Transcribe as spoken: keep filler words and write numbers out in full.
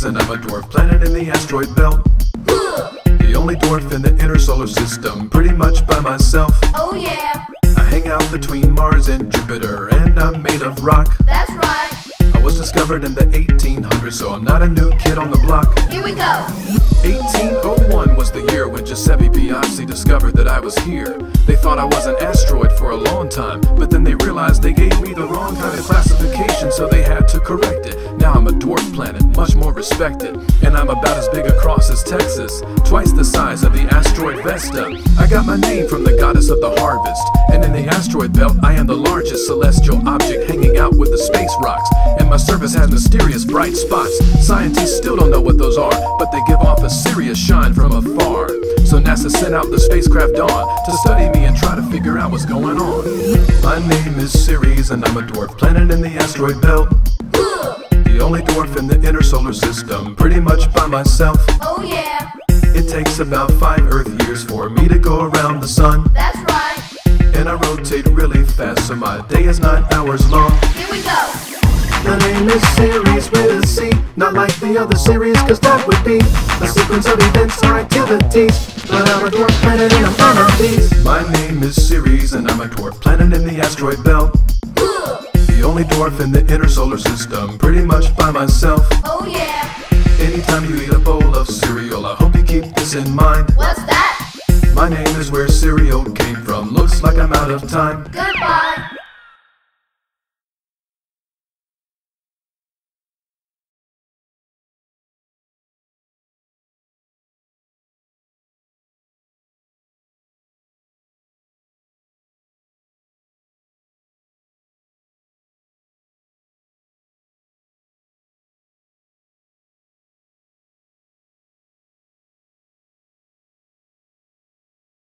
is another dwarf planet in the asteroid belt. The only dwarf in the inner solar system, pretty much by myself. Oh yeah! I hang out between Mars and Jupiter, and I'm made of rock. That's right! I was discovered in the eighteen hundreds, so I'm not a new kid on the block. Here we go! eighteen oh one was the year when Giuseppe Piazzi discovered that I was here. They thought I was an asteroid for a long time, but then they realized they gave me the wrong kind of classification, so they had to correct it. Now I'm a dwarf planet, much more respected, and I'm about as big across as Texas, twice the size of the asteroid Vesta. I got my name from the goddess of the harvest, and in the asteroid belt I am the largest celestial object hanging out with the space rocks. And my surface has mysterious bright spots. Scientists still don't know what those are, but they give off a serious shine from afar. So NASA sent out the spacecraft Dawn to study me and try to figure out what's going on. My name is Ceres, and I'm a dwarf planet in the asteroid belt. The only dwarf in the inner solar system, pretty much by myself. Oh yeah! It takes about five Earth years for me to go around the sun. That's right! And I rotate really fast, so my day is nine hours long. Here we go! My name is Ceres with a C, not like the other Ceres, cause that would be a sequence of events or activities, but I'm a dwarf planet and I'm one of these. My name is Ceres, and I'm a dwarf planet in the asteroid belt. The only dwarf in the inner solar system, pretty much by myself. Oh yeah! Anytime you eat a bowl of cereal, I hope you keep this in mind. What's that? My name is where cereal came from, looks like I'm out of time. Goodbye!